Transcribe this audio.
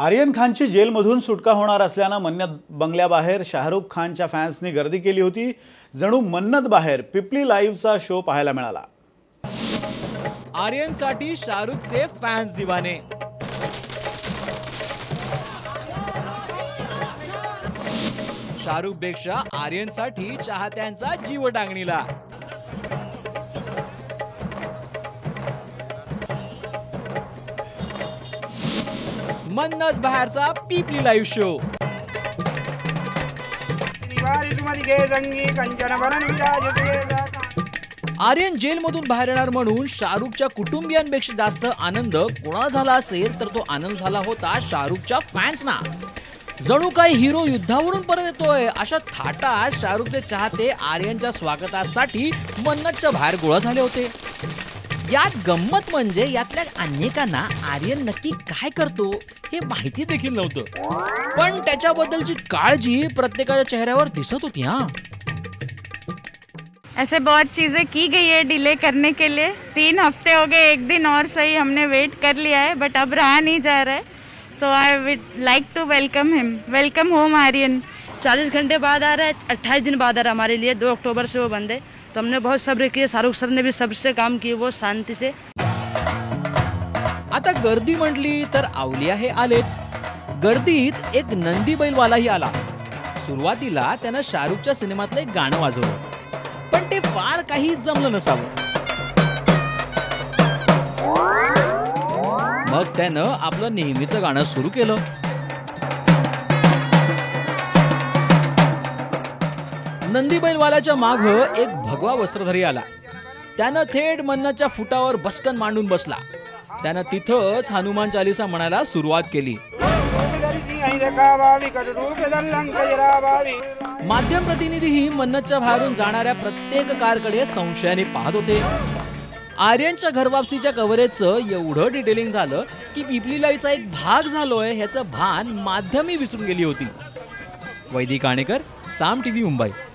आर्यन खानची जेलमधून सुटका होणार असल्यानं मन्नत बंगल्याबाहेर शाहरुख खानच्या फॅन्सनी गर्दी केली होती। जणू मन्नत बाहेर पिपली लाईव्हचा शो पाहायला मिळाला। आर्यनसाठी शाहरुखचे फॅन्स दिवाने। शाहरुखपेक्षा आर्यनसाठी चाहत्यांचा जीव डांगणीला। मन्नत बाहेरचा पीपली लाईव्ह शो। आर्यन जेलमधून बाहेर येणार म्हणून शाहरुखच्या कुटुंबियांपेक्षा जास्त आनंद कोणाला झाला असेल तर तो आनंद झाला होता शाहरुखच्या फॅन्सना। जणू काही हिरो युद्धावरून परत येतोय अशा थाटात शाहरुखचे चाहते आर्यनच्या स्वागतासाठी मन्नतच्या बाहेर गोळा झाले होते। यात गंमत म्हणजे यातल्या अनेकांना आर्यन नक्की काय करतो हे माहिती देखील नव्हतं, पण त्याच्याबद्दलची काळजी प्रत्येकाच्या चेहऱ्यावर दिसत होती। हां, ऐसे बहुत चीजें की गई है डिले करने के लिए। 3 हफ्ते हो गए, एक दिन और सही हमने वेट कर लिया है, बट अब रहा नहीं जा रहा है। So I would like to welcome him. Welcome home Aryan. 40 घंटे बाद आ रहा है, 28 दिन बाद आ रहा है हमारे लिए। 2 अक्टूबर से वो बंद है, तो हमने बहुत सब्र किए। शाहरुख सर ने भी सबसे काम किए, वो शांति से। आता गर्दी म्हटली तर आवलिया हे आलेच। गर्दीत एक नंदी बैलवालाही आला। सुरुवातीला त्यानं शाहरुखच्या सिनेमातलं एक गाणं वाजवलं, पण ते फार काही जमलं नसावं। मग त्यानं आपलं नेहमीचं गाणं सुरू केलं। नंदी बैलवाल्याच्या माग एक भगवा वस्त्रधारी आला। त्यानं थेट मन्नतच्या फुटावर बसकन मांडून बसला। त्यानं तिथंच हनुमान चालीसा म्हणायला सुरुवात केली। माध्यम प्रतिनिधीही मन्नतच्या बाहेरून जाणाऱ्या प्रत्येक कारकडे संशयाने पाहत होते। आर्यनच्या घरवापसीच्या कव्हरेजचं एवढं डिटेलिंग झालं की पिपली लाईव्हचा एक भाग झालोय ह्याचं भान माध्यमी विसरून गेली होती। वैदिक आणेकर, साम टीव्ही, मुंबई।